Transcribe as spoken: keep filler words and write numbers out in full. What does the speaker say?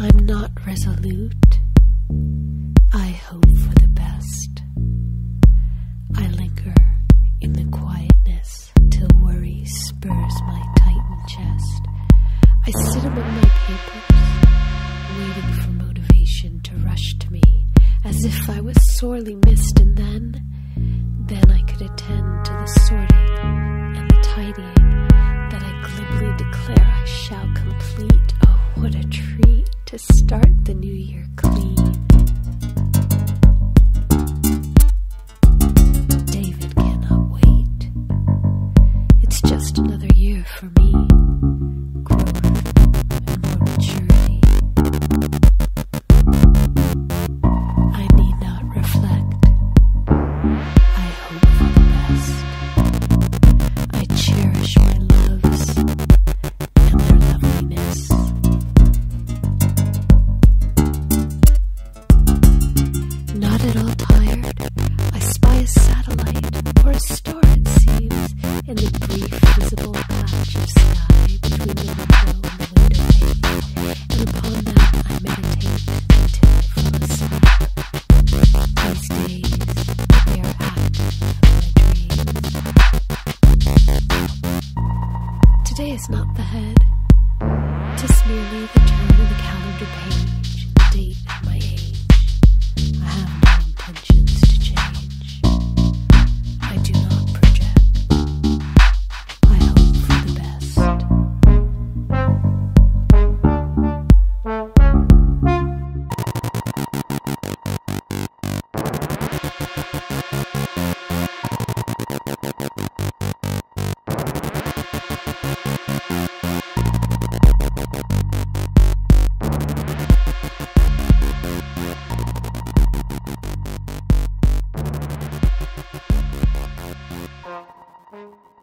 I'm not resolute. I hope for the best. I linger in the quietness till worry spurs my tightened chest. I sit among my papers, waiting for motivation to rush to me, as if I was sorely missed, and then, then I could attend to the sorting and the tidying that I glibly declare I shall complete. Oh, what a treat to start the new year clean. David cannot wait. It's just another year for me. Growth and more maturity. I need not reflect. I hope for the best. I cherish my loves and their loveliness. Not at all tired, I spy a satellite or a star, it seems, in the brief visible patch of sky between the window and the window pane, and upon that I meditate until I fall asleep. These days, they are active my dreams. Today is not the head, 'tis merely the turn of the calendar page, the date of my age. I have no intentions to change. I do not project. I hope for the best. Thank you.